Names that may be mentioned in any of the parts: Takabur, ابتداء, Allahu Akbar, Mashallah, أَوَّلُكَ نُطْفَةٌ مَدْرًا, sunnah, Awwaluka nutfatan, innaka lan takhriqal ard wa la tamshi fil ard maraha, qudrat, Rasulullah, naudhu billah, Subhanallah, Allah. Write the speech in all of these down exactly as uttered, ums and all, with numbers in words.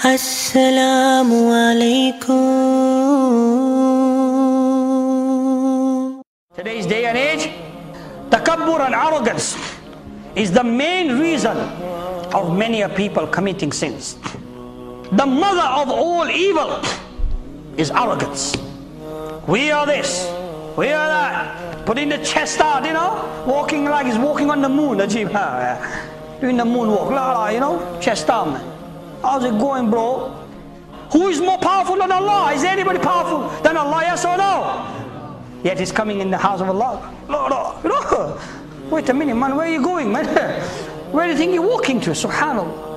السلام عليكم. Today's day and age, takabur and arrogance is the main reason of many people committing sins. The mother of all evil is arrogance. We are this, we are that, putting the chest out, you know, walking like he's walking on the moon, Ajib, doing the moonwalk, la la, you know, chest out, man. How's it going, bro? Who is more powerful than Allah? Is anybody powerful than Allah? Yes or no? Yet he's coming in the house of Allah. No, no, no. Wait a minute, man. Where are you going, man? Where do you think you're walking to? Subhanallah.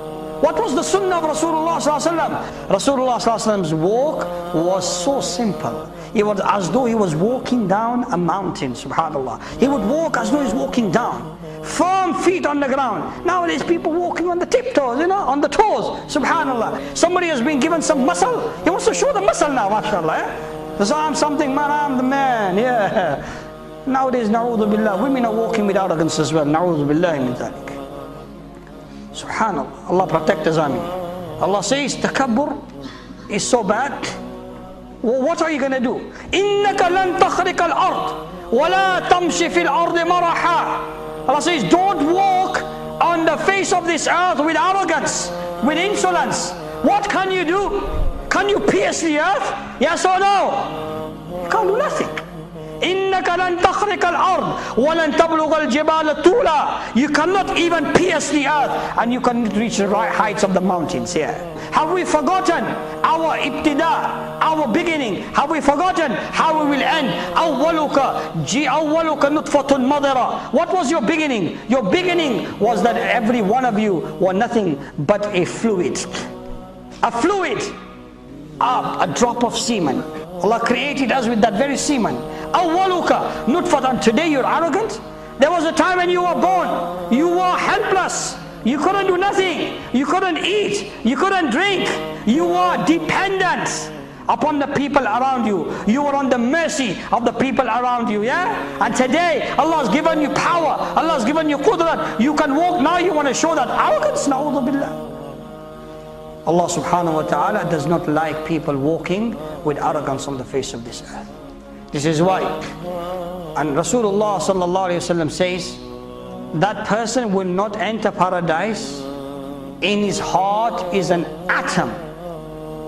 What was the sunnah of Rasulullah ﷺ? Rasulullah ﷺ's walk was so simple. It was as though he was walking down a mountain. Subhanallah. He would walk as though he's walking down. Firm feet on the ground. Nowadays people walking on the tiptoes, you know, on the toes. Subhanallah. Somebody has been given some muscle. He wants to show the muscle now, mashallah. Eh? Because I'm something, man, I'm the man. Yeah. Nowadays, naudhu billah, women are walking with arrogance as well. Naudhu billah min dhalik. Subhanallah. Allah protect us, Ameen. Allah says, takabur is so bad. Well, what are you going to do? Innaka lan takhriqal ard wa la tamshi fil ard maraha. Allah says, don't walk on the face of this earth with arrogance, with insolence. What can you do? Can you pierce the earth? Yes or no? You can't do nothing. إِنَّكَ لَن تَخْرِقَ الْأَرْضَ وَلَن تَبْلُغَ الْجِبَالَ طُولًا. You cannot even pierce the earth, and you cannot reach the right heights of the mountains. Yeah. Have we forgotten our ابتداء, our beginning? Have we forgotten how we will end? أَوَّلُكَ نُطْفَةٌ مَدْرًا. What was your beginning? Your beginning was that every one of you were nothing but a fluid. A fluid, a, a drop of semen. Allah created us with that very semen. Awwaluka nutfatan. Today you're arrogant. There was a time when you were born. You were helpless. You couldn't do nothing. You couldn't eat. You couldn't drink. You were dependent upon the people around you. You were on the mercy of the people around you. Yeah? And today Allah has given you power. Allah has given you qudrat. You can walk now. You want to show that arrogance. Naudhu billah. Allah subhanahu wa ta'ala does not like people walking with arrogance on the face of this earth. This is why. And Rasulullah sallallahu alayhi wa sallam says, that person will not enter paradise, in his heart is an atom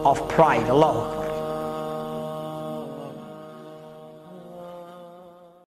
of pride. Allahu Akbar.